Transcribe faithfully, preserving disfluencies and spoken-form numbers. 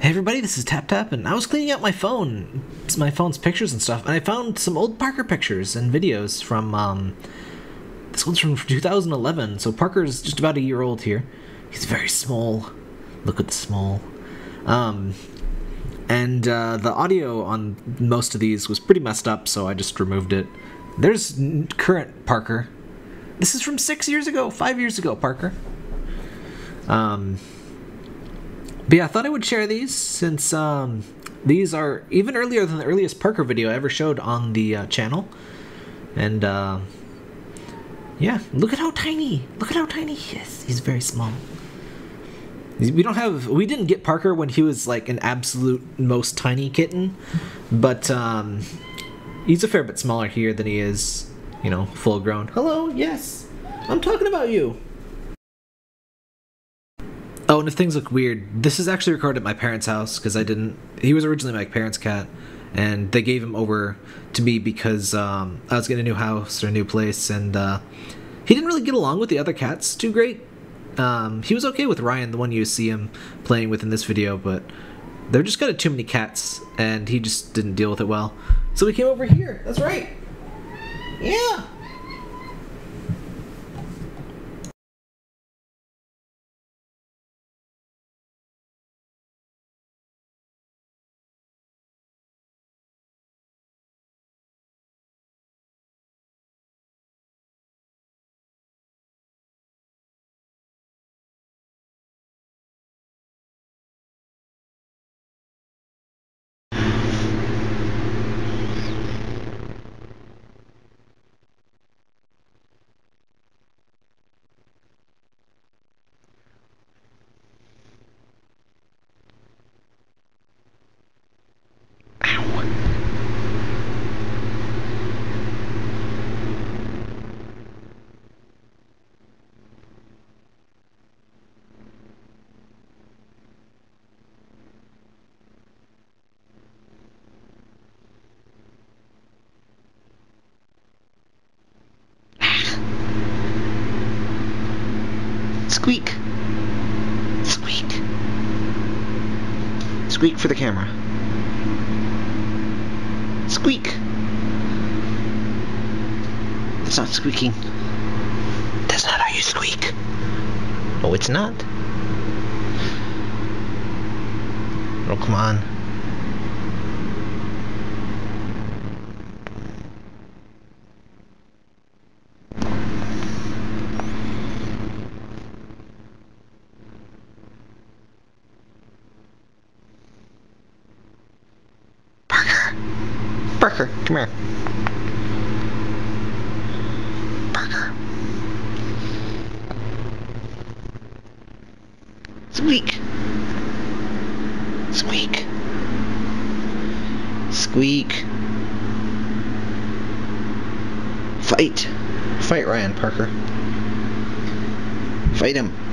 Hey everybody, this is Tap Tap, and I was cleaning out my phone, my phone's pictures and stuff, and I found some old Parker pictures and videos from, um, this one's from two thousand eleven, so Parker's just about a year old here. He's very small. Look at the small. Um, and, uh, the audio on most of these was pretty messed up, so I just removed it. There's current Parker. This is from six years ago, five years ago, Parker. Um... But yeah, I thought I would share these since um, these are even earlier than the earliest Parker video I ever showed on the uh, channel. And uh, yeah, look at how tiny, look at how tiny he is. He's very small. We don't have, we didn't get Parker when he was like an absolute most tiny kitten, but um, he's a fair bit smaller here than he is, you know, full grown. Hello, yes, I'm talking about you. Oh, and if things look weird, this is actually recorded at my parents' house, because I didn't... He was originally my parents' cat, and they gave him over to me because um, I was getting a new house or a new place, and uh, he didn't really get along with the other cats too great. Um, he was okay with Ryan, the one you see him playing with in this video, but they're just got too many cats, and he just didn't deal with it well. So we came over here. That's right. Yeah. Squeak! Squeak! Squeak for the camera. Squeak! It's not squeaking. That's not how you squeak. No, it's not. Oh, come on. Parker, come here. Parker. Squeak. Squeak. Squeak. Fight. Fight Ryan, Parker. Fight him.